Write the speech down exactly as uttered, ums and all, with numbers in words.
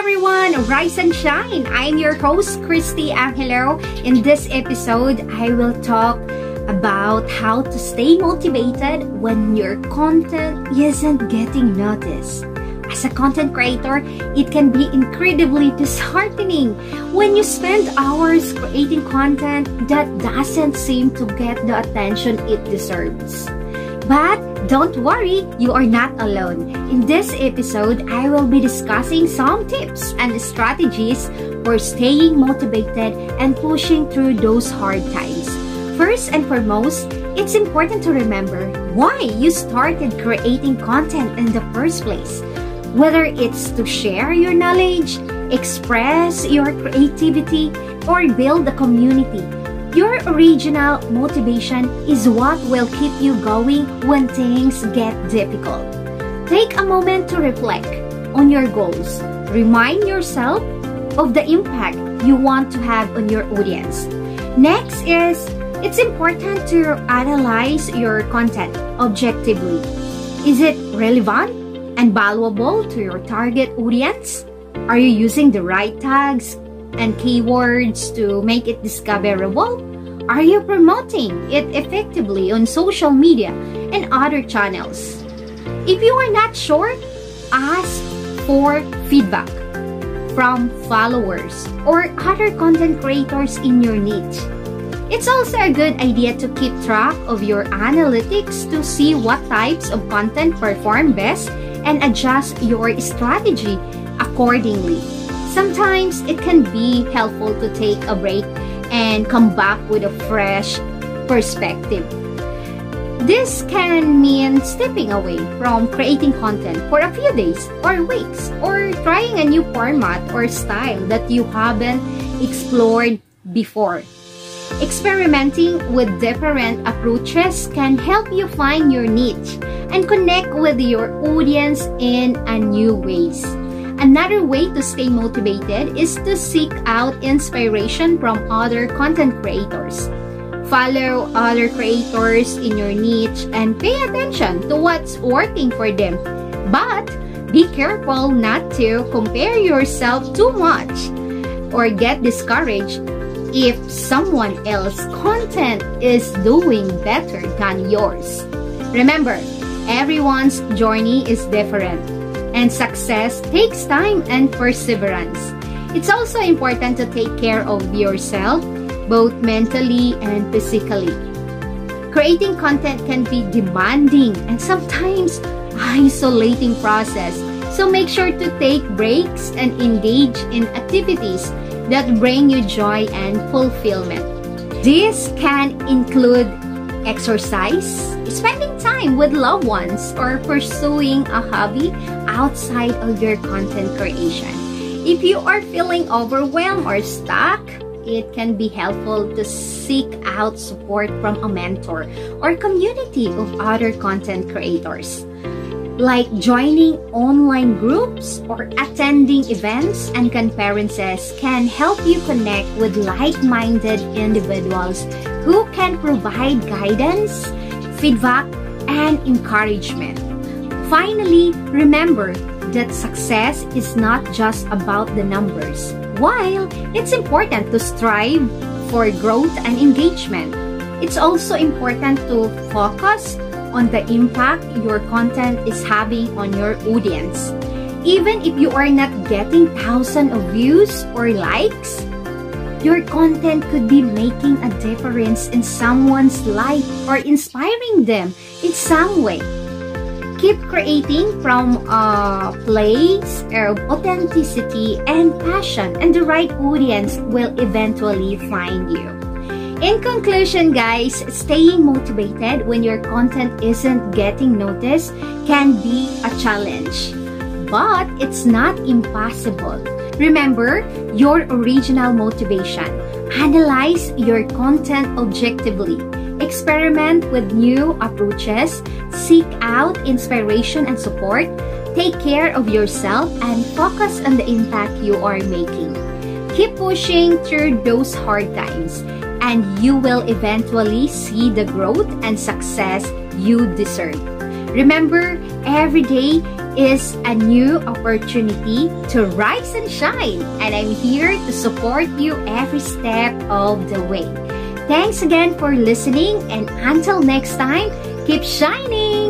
everyone! Rise and shine! I'm your host, Cristy Angelo. In this episode, I will talk about how to stay motivated when your content isn't getting noticed. As a content creator, it can be incredibly disheartening when you spend hours creating content that doesn't seem to get the attention it deserves. But don't worry, you are not alone. In this episode, I will be discussing some tips and strategies for staying motivated and pushing through those hard times. First and foremost, it's important to remember why you started creating content in the first place. Whether it's to share your knowledge, express your creativity, or build a community. Your original motivation is what will keep you going when things get difficult. Take a moment to reflect on your goals. Remind yourself of the impact you want to have on your audience. Next is, it's important to analyze your content objectively. Is it relevant and valuable to your target audience? Are you using the right tags and keywords to make it discoverable? Are you promoting it effectively on social media and other channels? If you are not sure, ask for feedback from followers or other content creators in your niche. It's also a good idea to keep track of your analytics to see what types of content perform best and adjust your strategy accordingly. Sometimes it can be helpful to take a break and come back with a fresh perspective. This can mean stepping away from creating content for a few days or weeks, or trying a new format or style that you haven't explored before. Experimenting with different approaches can help you find your niche and connect with your audience in a new ways. Another way to stay motivated is to seek out inspiration from other content creators. Follow other creators in your niche and pay attention to what's working for them. But be careful not to compare yourself too much or get discouraged if someone else's content is doing better than yours. Remember, everyone's journey is different, and success takes time and perseverance. It's also important to take care of yourself, both mentally and physically. Creating content can be demanding and sometimes isolating process, so make sure to take breaks and engage in activities that bring you joy and fulfillment. This can include exercise, spending time with loved ones, or pursuing a hobby outside of your content creation. If you are feeling overwhelmed or stuck, it can be helpful to seek out support from a mentor or community of other content creators, like joining online groups or attending events and conferences can help you connect with like-minded individuals who can provide guidance, feedback, and encouragement. Finally, remember that success is not just about the numbers. While it's important to strive for growth and engagement, it's also important to focus on the impact your content is having on your audience. Even if you are not getting thousands of views or likes, your content could be making a difference in someone's life or inspiring them in some way. Keep creating from a place of authenticity and passion, and the right audience will eventually find you. In conclusion, guys, staying motivated when your content isn't getting noticed can be a challenge, but it's not impossible. Remember your original motivation. Analyze your content objectively. Experiment with new approaches. Seek out inspiration and support. Take care of yourself and focus on the impact you are making. Keep pushing through those hard times, and you will eventually see the growth and success you deserve. Remember, every day is a new opportunity to rise and shine, and I'm here to support you every step of the way. Thanks again for listening, and until next time, keep shining!